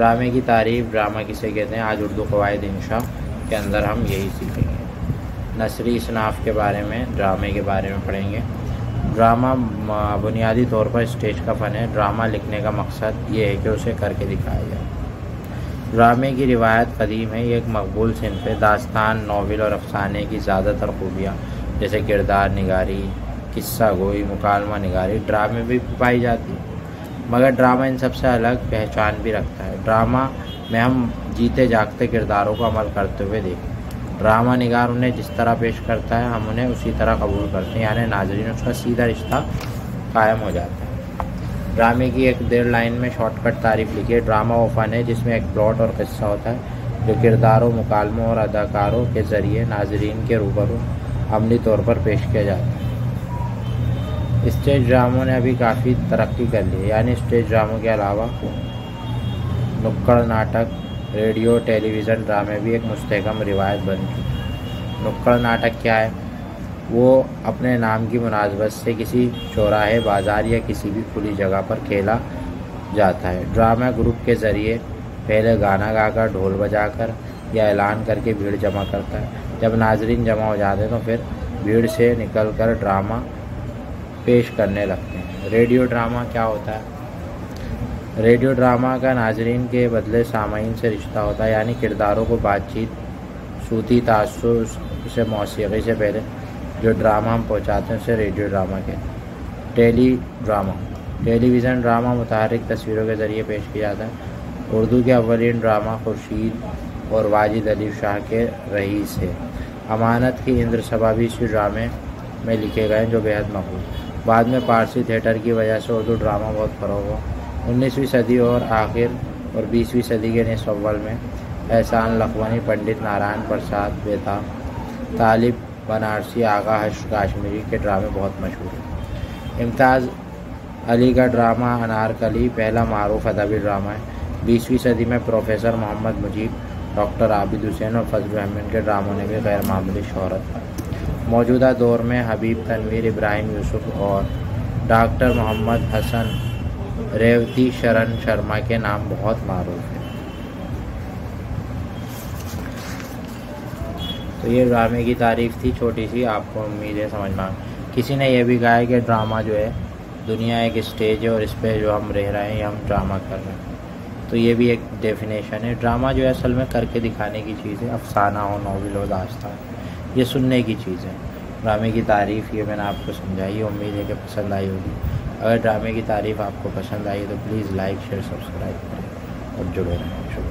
ड्रामे की तारीफ, ड्रामा किसे कहते हैं, आज उर्दू क़वायद इंशा के अंदर हम यही सीखेंगे। नसरी इसनाफ के बारे में, ड्रामे के बारे में पढ़ेंगे। ड्रामा बुनियादी तौर पर स्टेज का फ़न है। ड्रामा लिखने का मकसद ये है कि उसे करके दिखाया जाए। ड्रामे की रिवायत कदीम है, ये एक मकबूल सिंफ है। दास्तान, नावल और अफसाने की ज़्यादातर खूबियाँ जैसे किरदार निगारी, किस्सा गोई, मुकालमा निगारी ड्रामे भी पाई जाती है, मगर ड्रामा इन सबसे अलग पहचान भी रखता है। ड्रामा में हम जीते जागते किरदारों को अमल करते हुए देखते हैं। ड्रामा निगार उन्हें जिस तरह पेश करता है हम उन्हें उसी तरह कबूल करते हैं, यानी नाजरीन उसका सीधा रिश्ता कायम हो जाता है। ड्रामे की एक डेढ़ लाइन में शॉर्टकट तारीफ लिखी है। ड्रामा वो फ़न है जिसमें एक प्लॉट और किस्सा होता है जो किरदारों, मुकालमों और अदाकारों के ज़रिए नाजरीन के रूबरू अमली तौर पर पेश किया जाता है। स्टेज ड्रामों ने अभी काफ़ी तरक्की कर ली है, यानी स्टेज ड्रामों के अलावा नुक्कड़ नाटक, रेडियो, टेलीविज़न ड्रामे भी एक मुस्तहकम रिवायत बन चुकी। नुक्कड़ नाटक क्या है? वो अपने नाम की मुनासबत से किसी चौराहे, बाज़ार या किसी भी खुली जगह पर खेला जाता है। ड्रामा ग्रुप के ज़रिए पहले गाना गाकर, ढोल बजाकर या ऐलान करके भीड़ जमा करता है। जब नाजरीन जमा हो जाते हैं तो फिर भीड़ से निकलकर ड्रामा पेश करने लगते हैं। रेडियो ड्रामा क्या होता है? रेडियो ड्रामा का नाजरीन के बदले सामाईन से रिश्ता होता है, यानी किरदारों को बातचीत, सूती तासुर से मौसीकी से पहले जो ड्रामा हम पहुंचाते हैं उसे रेडियो ड्रामा कहते हैं। टेली ड्रामा, टेलीविज़न ड्रामा मुतहर्रिक तस्वीरों के ज़रिए पेश किया जाता है। उर्दू के अवलिन ड्रामा खुर्शीद और वाजिद अली शाह के रईस है। अमानत की इंद्र सभा भी इसी ड्रामे में लिखे गए जो बेहद मकबूल। बाद में पारसी थिएटर की वजह से उर्दू ड्रामा बहुत फरोग हुआ। 19वीं सदी और आखिर और 20वीं सदी के निसफ अव्वल में एहसान लखवानी, पंडित नारायण प्रसाद बेताब, तालिब बनारसी, आगा हश्र काश्मीरी के ड्रामे बहुत मशहूर हैं। इम्तियाज़ अली का ड्रामा अनारकली पहला मारूफ अदबी ड्रामा है। 20वीं सदी में प्रोफेसर मोहम्मद मुजीब, डॉक्टर आबिद हुसैन और फजल अहमद के ड्रामों ने भी गैर मामूली शोहरत पाई। मौजूदा दौर में हबीब तनवीर, इब्राहिम यूसुफ और डॉक्टर मोहम्मद हसन रेवती शरण शर्मा के नाम बहुत मारूफ है। तो ये ड्रामे की तारीफ थी, छोटी सी, आपको उम्मीद है समझ में। किसी ने यह भी कहा है कि ड्रामा जो है दुनिया एक स्टेज है और इस पे जो हम रह रहे हैं हम ड्रामा कर रहे हैं, तो ये भी एक डेफिनेशन है। ड्रामा जो है असल में करके दिखाने की चीज़ है, अफसाना हो, नावल हो, दास्तान, ये सुनने की चीज़ है। ड्रामे की तारीफ़ ये मैंने आपको समझाई, उम्मीद है कि पसंद आई होगी। अगर ड्रामे की तारीफ़ आपको पसंद आई तो प्लीज़ लाइक, शेयर, सब्सक्राइब करें और जुड़े रहें। शुक्रिया।